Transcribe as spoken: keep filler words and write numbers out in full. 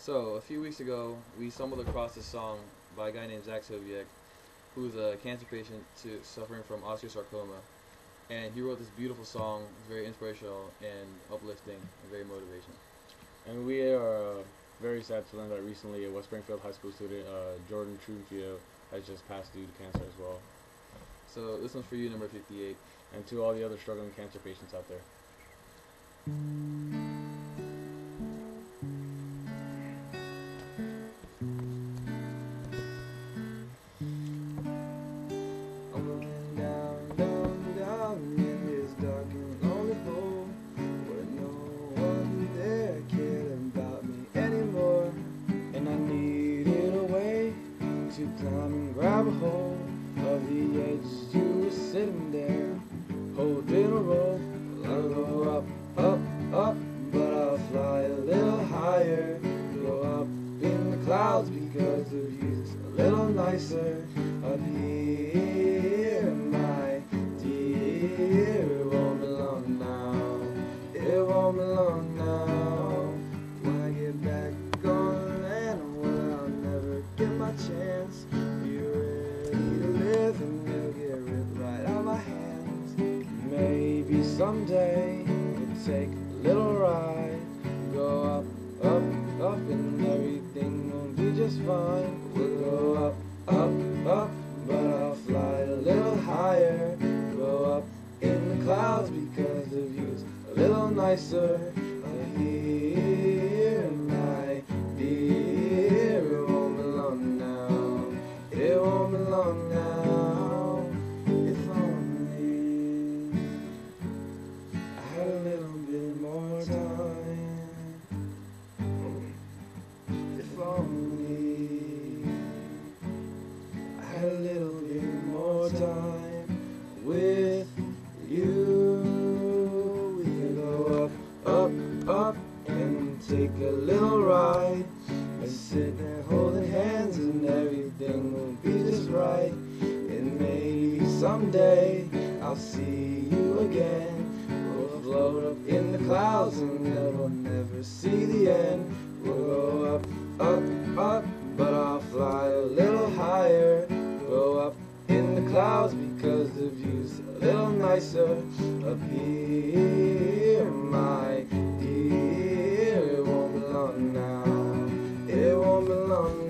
So a few weeks ago, we stumbled across this song by a guy named Zach Sobiek, who's a cancer patient to, suffering from osteosarcoma, and he wrote this beautiful song. It's very inspirational and uplifting and very motivational. And we are uh, very sad to learn that recently a West Springfield High School student, uh, Jordan Trunfio, has just passed due to cancer as well. So this one's for you, number fifty-eight, and to all the other struggling cancer patients out there. Grab a hold of the edge, you were sitting there, holding a rope. I'll go up, up, up, but I'll fly a little higher. Go up in the clouds because the view's a little nicer up here, my dear. It won't be long now, it won't be long now. When I get back on land, well, I'll never get my chance. Maybe someday we'll take a little ride, go up, up, up, and everything will be just fine. We'll go up, up, up, but I'll fly a little higher. Go up in the clouds because the view's a little nicer. Up here, my dear, it won't be long now. It won't be long now. Take a little ride and sit there holding hands, and everything will be just right. And maybe someday I'll see you again. We'll float up in the clouds and we'll never see the end. We'll go up, up, up, but I'll fly a little higher. Go up in the clouds because the view's a little nicer up here, my dear. It won't be long now, it won't be long now.